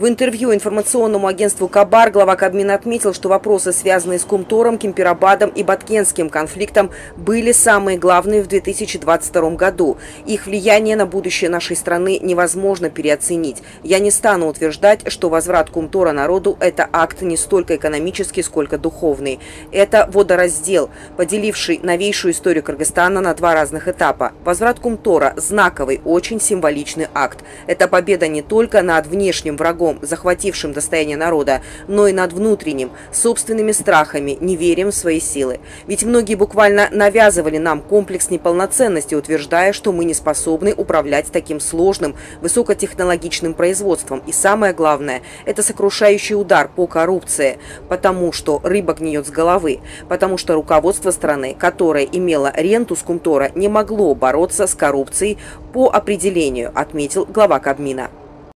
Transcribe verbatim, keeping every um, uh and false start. В интервью информационному агентству «Кабар» глава Кабмина отметил, что вопросы, связанные с Кумтором, Кемпирабадом и Баткенским конфликтом, были самые главные в две тысячи двадцать втором году. Их влияние на будущее нашей страны невозможно переоценить. Я не стану утверждать, что возврат Кумтора народу – это акт не столько экономический, сколько духовный. Это водораздел, поделивший новейшую историю Кыргызстана на два разных этапа. Возврат Кумтора – знаковый, очень символичный акт. Это победа не только над внешним врагом, захватившим достояние народа, но и над внутренним, собственными страхами, неверием в свои силы. Ведь многие буквально навязывали нам комплекс неполноценности, утверждая, что мы не способны управлять таким сложным, высокотехнологичным производством. И самое главное, это сокрушающий удар по коррупции, потому что рыба гниет с головы, потому что руководство страны, которое имело ренту с Кумтора, не могло бороться с коррупцией по определению, отметил глава Кабмина.